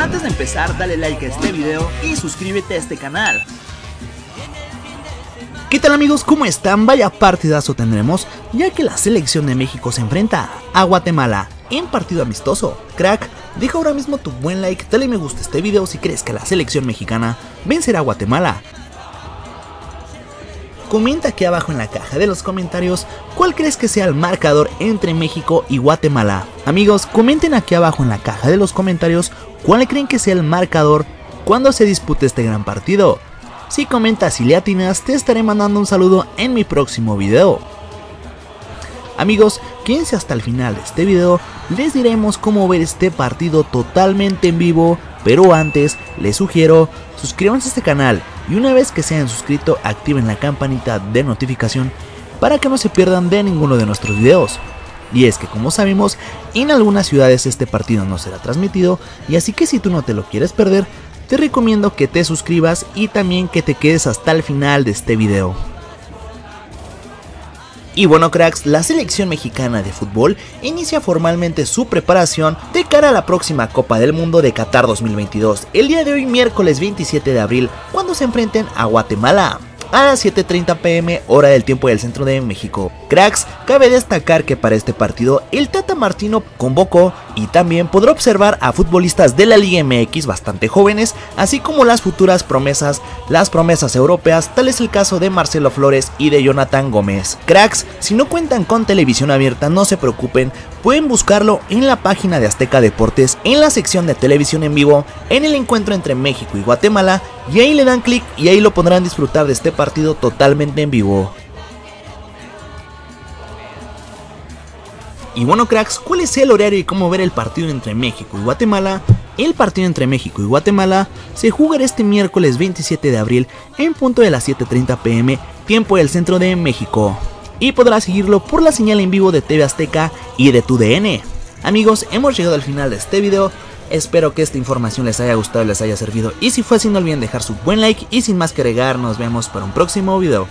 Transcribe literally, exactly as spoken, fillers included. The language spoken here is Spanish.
Antes de empezar, dale like a este video y suscríbete a este canal. ¿Qué tal amigos? ¿Cómo están? Vaya partidazo tendremos, ya que la selección de México se enfrenta a Guatemala en partido amistoso. Crack, deja ahora mismo tu buen like, dale me gusta a este video si crees que la selección mexicana vencerá a Guatemala. Comenta aquí abajo en la caja de los comentarios cuál crees que sea el marcador entre México y Guatemala. Amigos, comenten aquí abajo en la caja de los comentarios cuál creen que sea el marcador cuando se dispute este gran partido. Si comentas y le atinas, te estaré mandando un saludo en mi próximo video. Amigos, quédense hasta el final de este video, les diremos cómo ver este partido totalmente en vivo, pero antes les sugiero, suscríbanse a este canal y una vez que se hayan suscrito, activen la campanita de notificación para que no se pierdan de ninguno de nuestros videos. Y es que como sabemos, en algunas ciudades este partido no será transmitido, y así que si tú no te lo quieres perder, te recomiendo que te suscribas y también que te quedes hasta el final de este video. Y bueno cracks, la selección mexicana de fútbol inicia formalmente su preparación de cara a la próxima Copa del Mundo de Qatar dos mil veintidós, el día de hoy miércoles veintisiete de abril, cuando se enfrenten a Guatemala, a las siete treinta pm hora del tiempo del centro de México. Cracks, cabe destacar que para este partido el Tata Martino convocó y también podrá observar a futbolistas de la Liga M X bastante jóvenes, así como las futuras promesas, las promesas europeas, tal es el caso de Marcelo Flores y de Jonathan Gómez. Cracks, si no cuentan con televisión abierta no se preocupen, pueden buscarlo en la página de Azteca Deportes en la sección de televisión en vivo en el encuentro entre México y Guatemala, y ahí le dan clic y ahí lo podrán disfrutar de este partido totalmente en vivo. Y bueno cracks, ¿cuál es el horario y cómo ver el partido entre México y Guatemala? El partido entre México y Guatemala se jugará este miércoles veintisiete de abril en punto de las siete treinta pm tiempo del centro de México, y podrás seguirlo por la señal en vivo de T V Azteca y de T U D N. Amigos, hemos llegado al final de este video, espero que esta información les haya gustado, les haya servido, y si fue así no olviden dejar su buen like, y sin más que agregar nos vemos para un próximo video.